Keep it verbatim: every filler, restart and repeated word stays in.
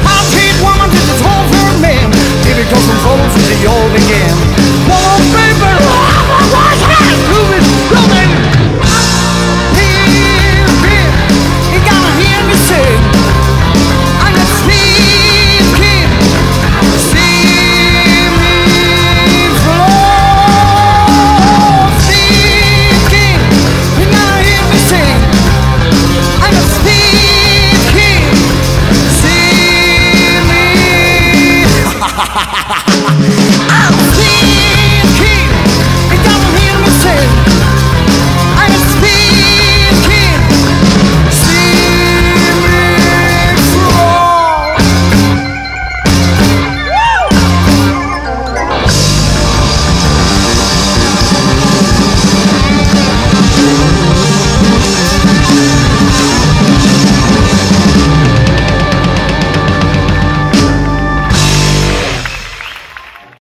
High-paid woman, this is home for a man. Baby, go from home to the old again. Oh, baby, oh, my God, moving, moving. Baby, you gotta hear me sing. I'm a sneak kid. See me flow. Sneak kid, you gotta hear me sing. I'm a sneak. Ha ha ha.